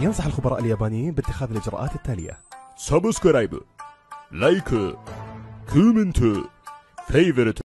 ينصح الخبراء اليابانيين باتخاذ الإجراءات التالية: سبسكرايب، لايك، كومنت، فيفورت.